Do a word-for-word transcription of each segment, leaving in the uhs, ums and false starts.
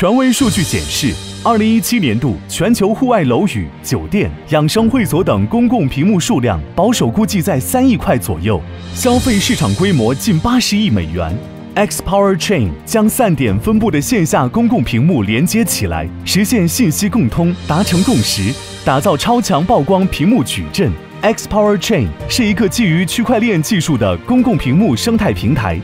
权威数据显示，二零一七年度全球户外楼宇、酒店、养生会所等公共屏幕数量保守估计在三亿块左右，消费市场规模近八十亿美元。 X Power Chain 将散点分布的线下公共屏幕连接起来，实现信息共通，达成共识，打造超强曝光屏幕矩阵。X Power Chain 是一个基于区块链技术的公共屏幕生态平台，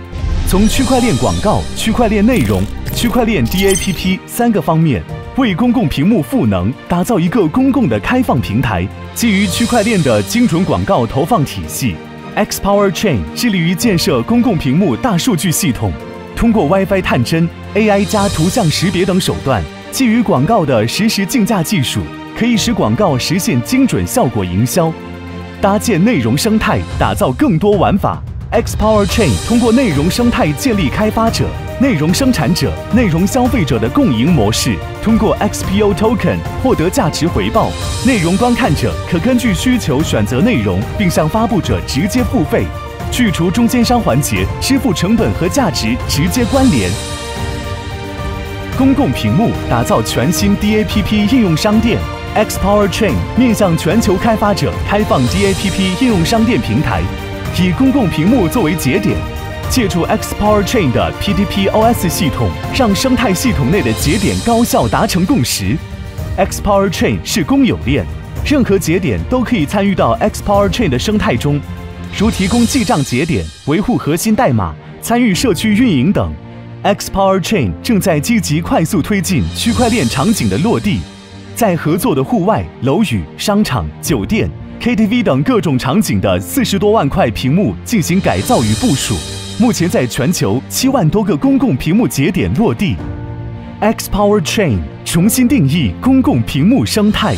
从区块链广告、区块链内容、区块链 D A P P 三个方面，为公共屏幕赋能，打造一个公共的开放平台，基于区块链的精准广告投放体系。 X Power Chain 致力于建设公共屏幕大数据系统，通过 WiFi 探针、A I 加图像识别等手段，基于广告的实时竞价技术，可以使广告实现精准效果营销，搭建内容生态，打造更多玩法。X Power Chain 通过内容生态建立开发者、内容生产者、内容消费者的共赢模式，通过 X P O Token 获得价值回报。内容观看者可根据需求选择内容，并向发布者直接付费，去除中间商环节，支付成本和价值直接关联。公共屏幕打造全新 D A P P 应用商店。 X Power Chain 面向全球开发者开放 D A P P 应用商店平台，以公共屏幕作为节点。 借助 X Power Chain 的 P D P O S 系统，让生态系统内的节点高效达成共识。X Power Chain 是公有链，任何节点都可以参与到 X Power Chain 的生态中，如提供记账节点、维护核心代码、参与社区运营等。X Power Chain 正在积极快速推进区块链场景的落地，在合作的户外、楼宇、商场、酒店、K T V 等各种场景的四十多万块屏幕进行改造与部署。 目前在全球七万多个公共屏幕节点落地 ，X Power Chain 重新定义公共屏幕生态。